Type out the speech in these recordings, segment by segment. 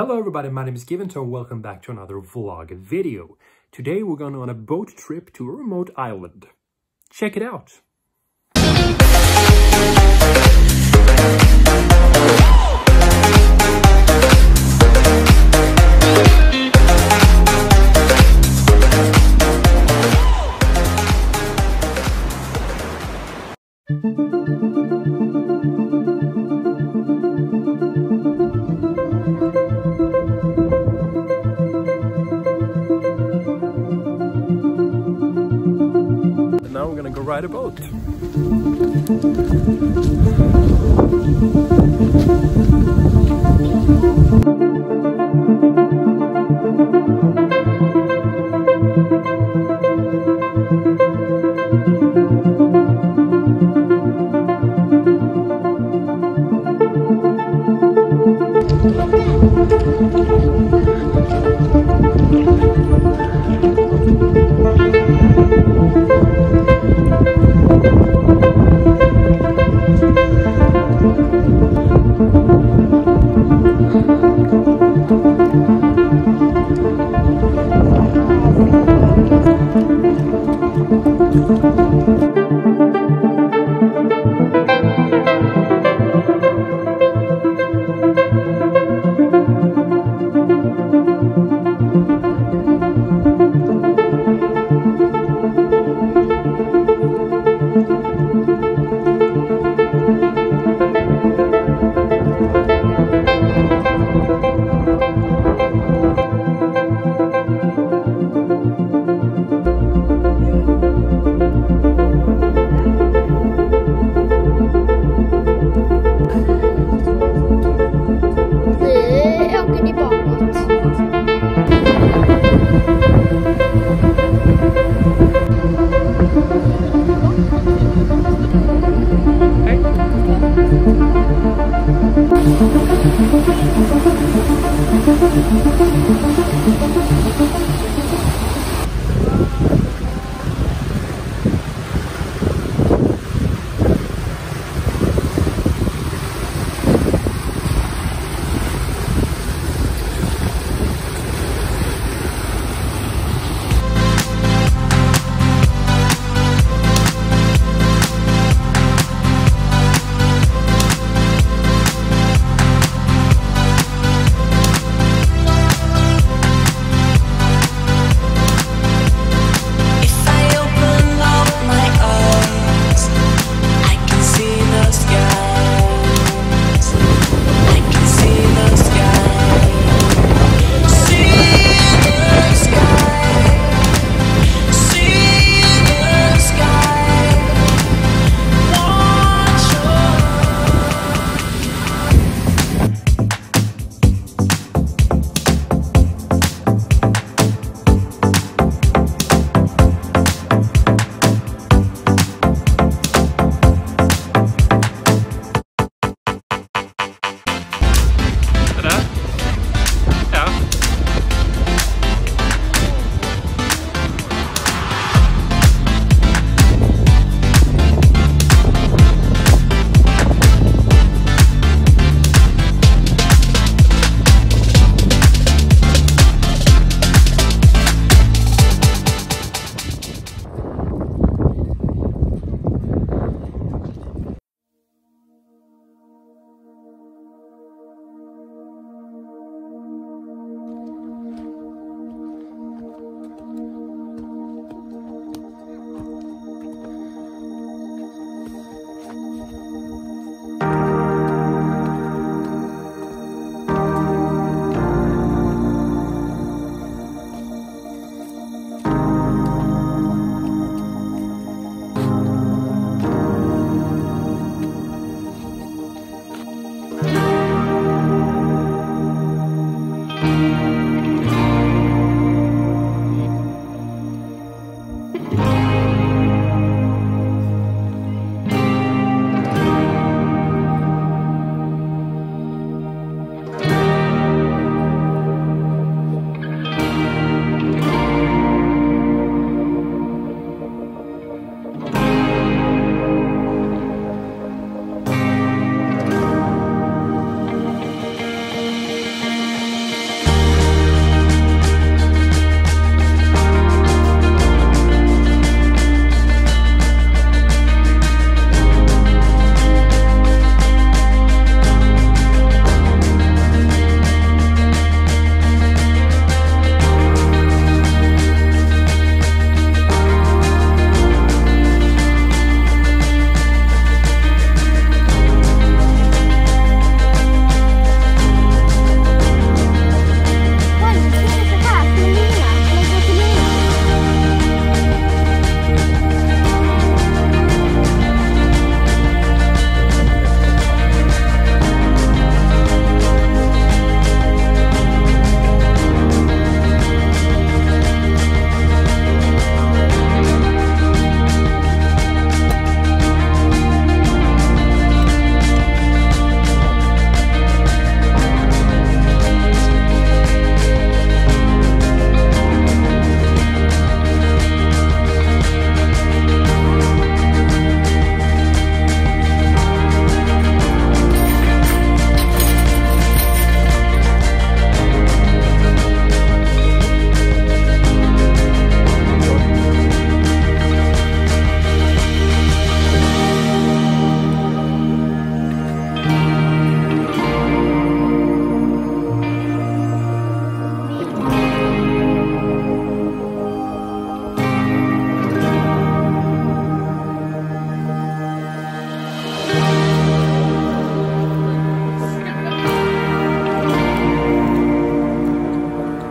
Hello everybody, my name is GivenToe. Welcome back to another vlog video. Today we're going on a boat trip to a remote island. Check it out! Ride a boat.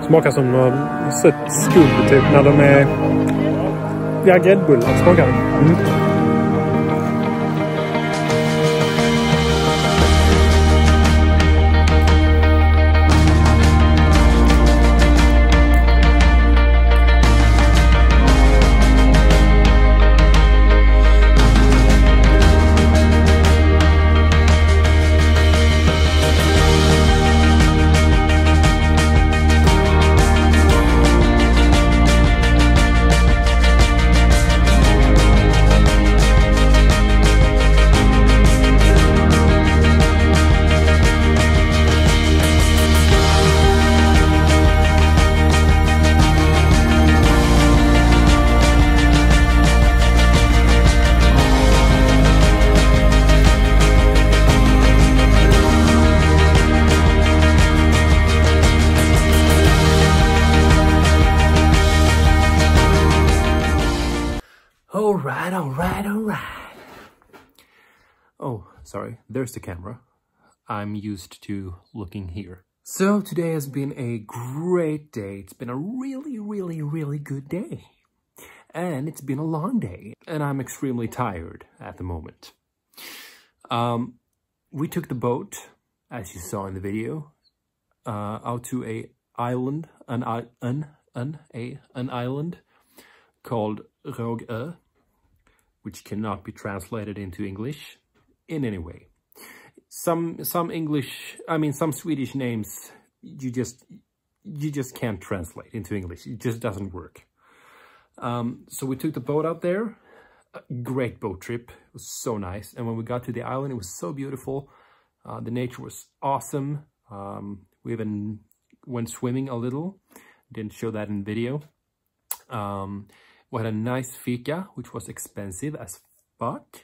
Smakar som sött skubb typ när de är... Ja, gräddbullar smakar. Mm. All right. Oh, sorry, there's the camera. I'm used to looking here. So today has been a great day. It's been a really good day. And it's been a long day. And I'm extremely tired at the moment. We took the boat, as you saw in the video, out to a island, an island called Rågö, which cannot be translated into English in any way. Some Swedish names you just can't translate into English. It just doesn't work. So we took the boat out there. A great boat trip. It was so nice. And when we got to the island, it was so beautiful. The nature was awesome. We even went swimming a little. Didn't show that in video. We had a nice fika, which was expensive as fuck,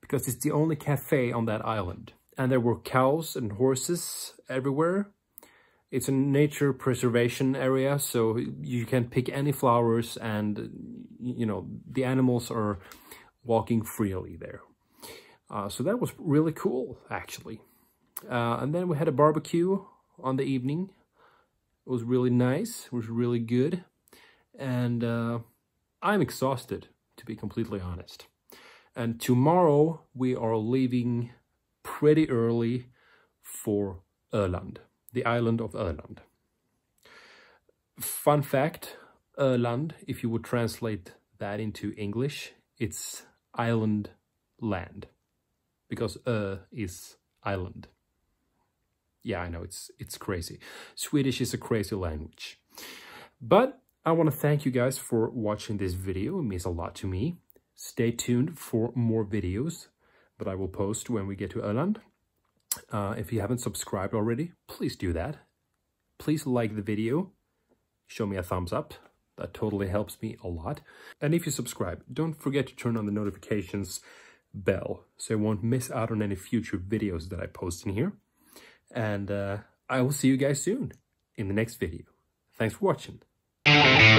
because it's the only cafe on that island. And there were cows and horses everywhere. It's a nature preservation area, so you can pick any flowers and, you know, the animals are walking freely there. So that was really cool, actually. And then we had a barbecue on the evening. It was really nice. It was really good. And I'm exhausted, to be completely honest. And tomorrow we are leaving pretty early for Öland, the island of Öland. Fun fact, Öland, if you would translate that into English, it's island land, because Ö is island. Yeah, I know, it's crazy. Swedish is a crazy language. But I want to thank you guys for watching this video. It means a lot to me. Stay tuned for more videos that I will post when we get to Öland. If you haven't subscribed already, please do that. Please like the video. Show me a thumbs up. That totally helps me a lot. And if you subscribe, don't forget to turn on the notifications bell so you won't miss out on any future videos that I post in here. And I will see you guys soon in the next video. Thanks for watching. We'll be